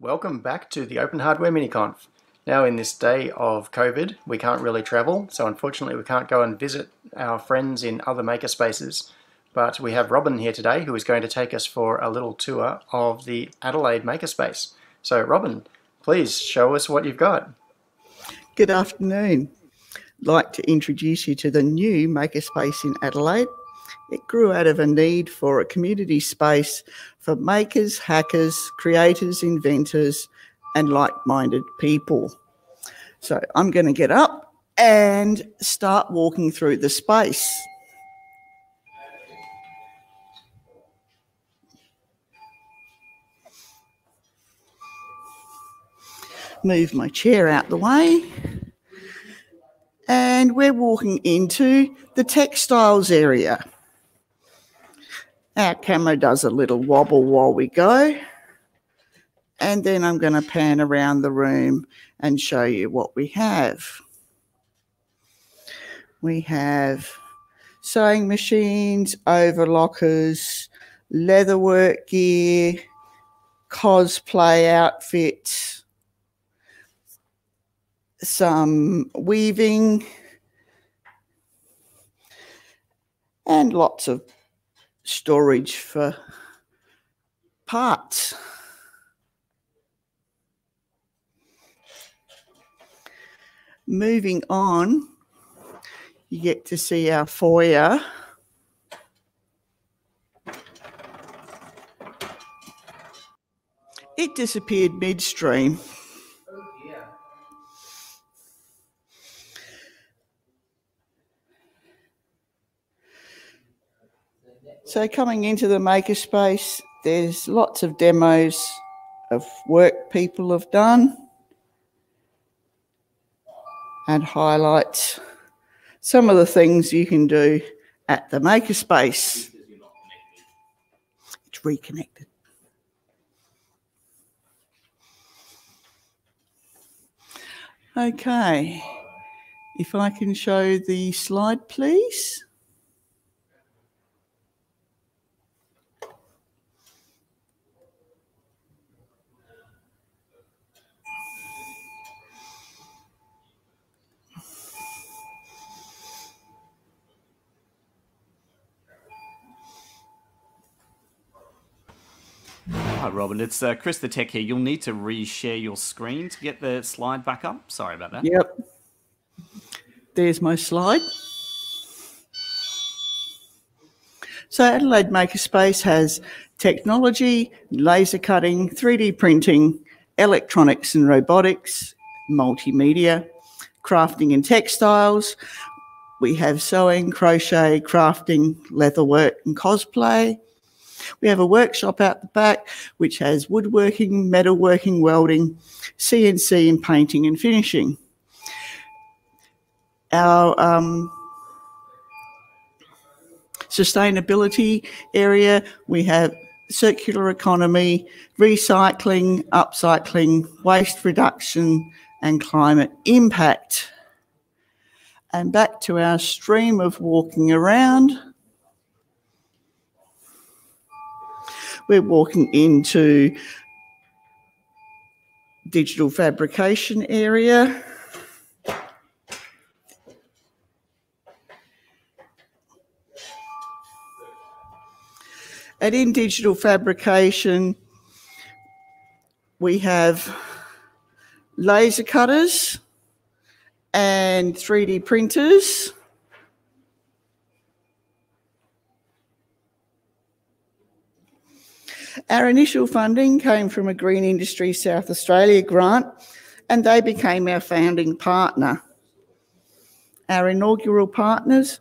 Welcome back to the Open Hardware Miniconf. Now in this day of COVID, we can't really travel, so unfortunately we can't go and visit our friends in other makerspaces. But we have Robin here today who is going to take us for a little tour of the Adelaide Makerspace. So Robin, please show us what you've got. Good afternoon. I'd like to introduce you to the new Makerspace in Adelaide. It grew out of a need for a community space for makers, hackers, creators, inventors, and like-minded people. So I'm going to get up and start walking through the space. Move my chair out the way. And we're walking into the textiles area. Our camera does a little wobble while we go, and then I'm going to pan around the room and show you what we have. We have sewing machines, overlockers, leatherwork gear, cosplay outfits, some weaving, and lots of storage for parts. Moving on, you get to see our foyer. It disappeared midstream. Oh, yeah. So coming into the Makerspace, there's lots of demos of work people have done and highlights some of the things you can do at the Makerspace. It's reconnected. Okay, if I can show the slide, please. Hi Robin, it's Chris the Tech here. You'll need to reshare your screen to get the slide back up. Sorry about that. Yep. There's my slide. So Adelaide Makerspace has technology, laser cutting, 3D printing, electronics and robotics, multimedia, crafting and textiles. We have sewing, crochet, crafting, leatherwork and cosplay. We have a workshop out the back which has woodworking, metalworking, welding, CNC and painting and finishing. Our sustainability area, we have circular economy, recycling, upcycling, waste reduction and climate impact. And back to our stream of walking around. We're walking into digital fabrication area. And in digital fabrication, we have laser cutters and 3D printers. Our initial funding came from a Green Industry South Australia grant, and they became our founding partner. Our inaugural partners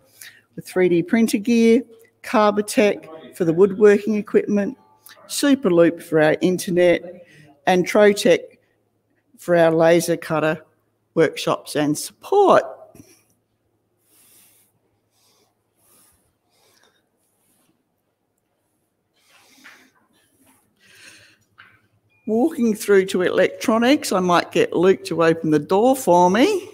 were 3D printer gear, Carbatec for the woodworking equipment, Superloop for our internet, and Trotec for our laser cutter workshops and support. Walking through to electronics, I might get Luke to open the door for me.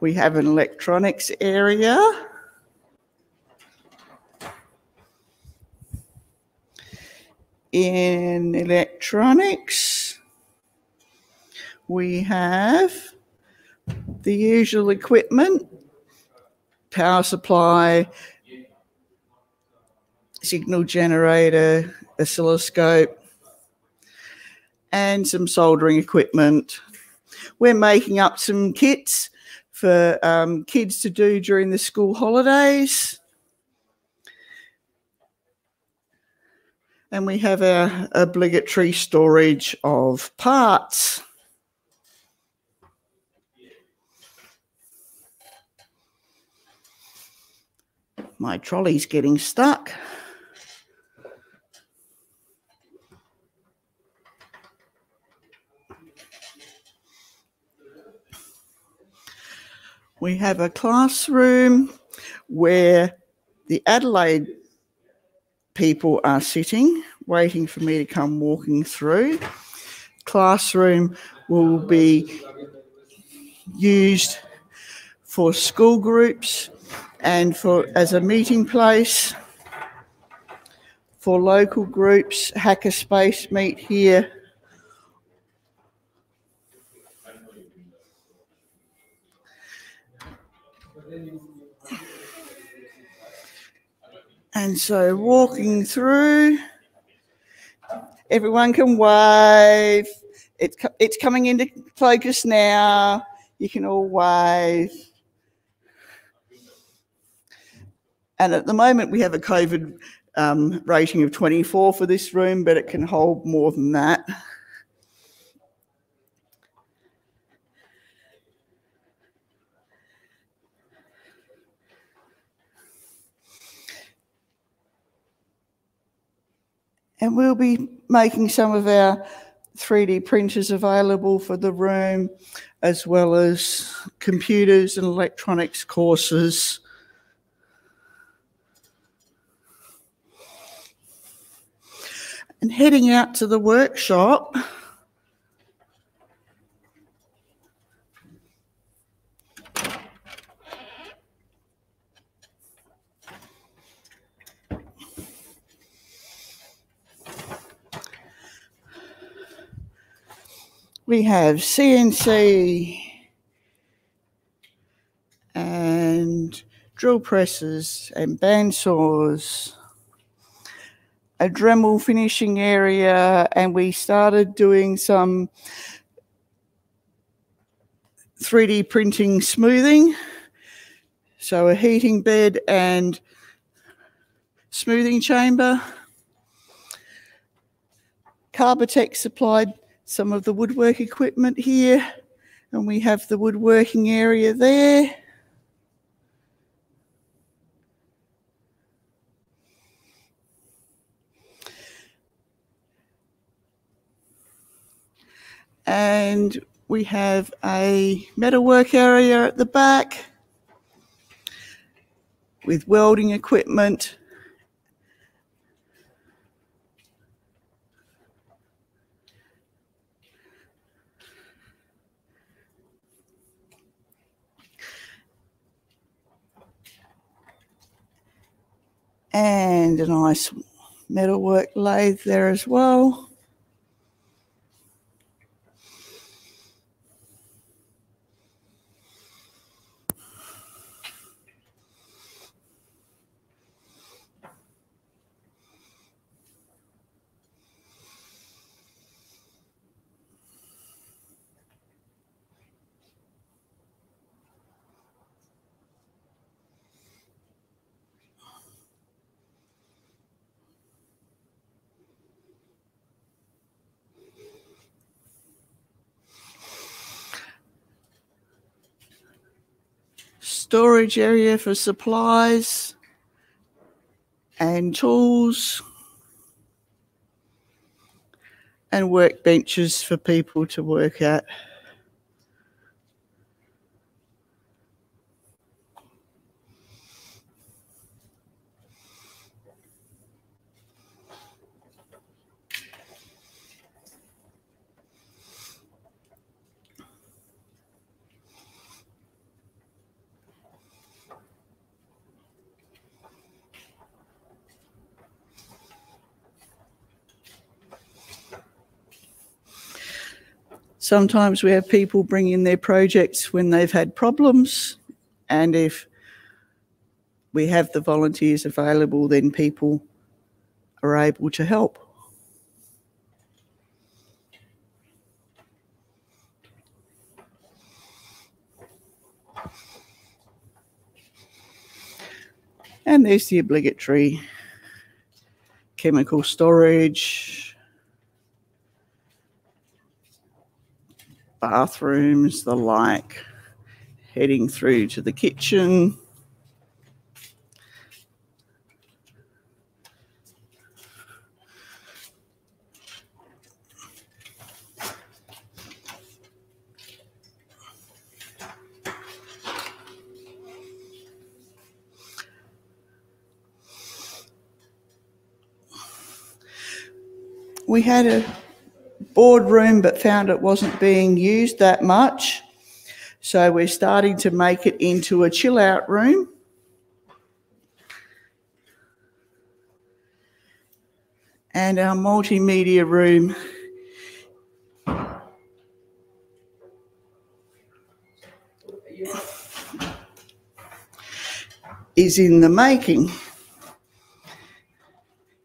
We have an electronics area. In electronics, we have the usual equipment, power supply, signal generator, oscilloscope, and some soldering equipment. We're making up some kits for kids to do during the school holidays. And we have our obligatory storage of parts. My trolley's getting stuck. We have a classroom where the Adelaide people are sitting, waiting for me to come walking through. Classroom will be used for school groups and for as a meeting place. For local groups, Hackerspace meet here. And so walking through, everyone can wave. It's coming into focus now. You can all wave. And at the moment we have a COVID rating of 24 for this room, but it can hold more than that. And we'll be making some of our 3D printers available for the room, as well as computers and electronics courses. And heading out to the workshop, we have CNC and drill presses and bandsaws, a Dremel finishing area, and we started doing some 3D printing smoothing. So a heating bed and smoothing chamber. Carbatec supplied some of the woodwork equipment here, and we have the woodworking area there. And we have a metalwork area at the back with welding equipment. And a nice metalwork lathe there as well. Storage area for supplies and tools, and workbenches for people to work at. Sometimes we have people bring in their projects when they've had problems, and if we have the volunteers available, then people are able to help. And there's the obligatory chemical storage, bathrooms, the like, heading through to the kitchen. We had a boardroom but found it wasn't being used that much, so we're starting to make it into a chill out room. And our multimedia room is in the making.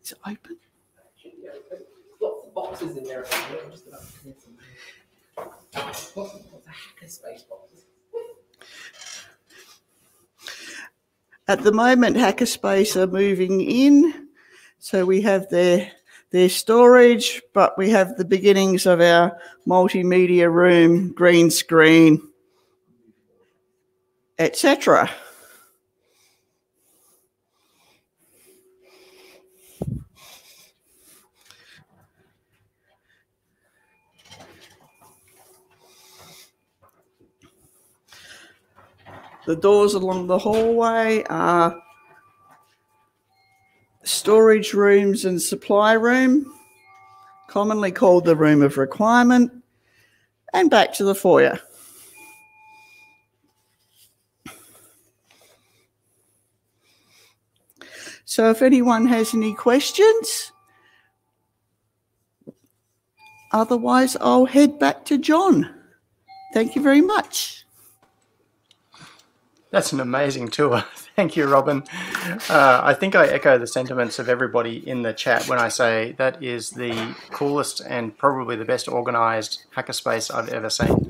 It's open. Boxes in there. At the moment, Hackerspace are moving in, so we have their storage, but we have the beginnings of our multimedia room, green screen, etc. The doors along the hallway are storage rooms and supply room, commonly called the room of requirement, and back to the foyer. So if anyone has any questions, otherwise I'll head back to John. Thank you very much. That's an amazing tour. Thank you, Robin. I think I echo the sentiments of everybody in the chat when I say that is the coolest and probably the best organised hackerspace I've ever seen.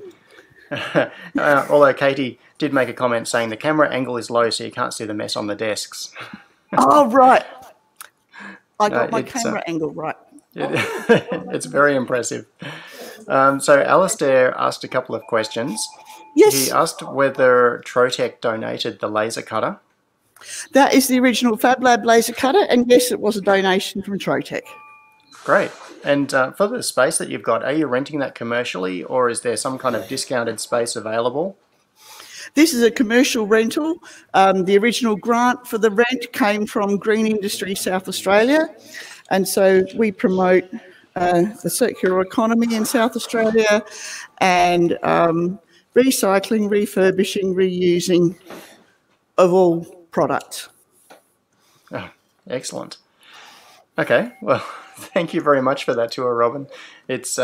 Although Katie did make a comment saying the camera angle is low so you can't see the mess on the desks. Oh, right. I got my camera angle right. It's very impressive. So Alistair asked a couple of questions. Yes. He asked whether Trotec donated the laser cutter. That is the original FabLab laser cutter, and yes, it was a donation from Trotec. Great. And for the space that you've got, are you renting that commercially, or is there some kind of discounted space available? This is a commercial rental. The original grant for the rent came from Green Industry South Australia, and so we promote the circular economy in South Australia and recycling, refurbishing, reusing of all products. Oh, excellent. Okay, well, thank you very much for that tour, Robin. It's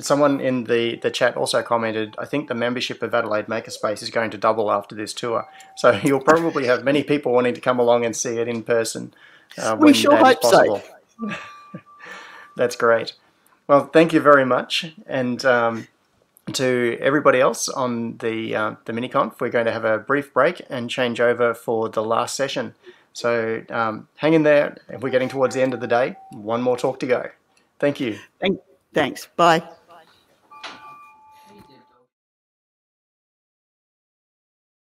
someone in the chat also commented, I think the membership of Adelaide Makerspace is going to double after this tour. So you'll probably have many people wanting to come along and see it in person. When we sure hope so. That's great. Well, thank you very much. And to everybody else on the mini-conf, we're going to have a brief break and change over for the last session. So hang in there. We're getting towards the end of the day. One more talk to go. Thank you. Thanks. Bye.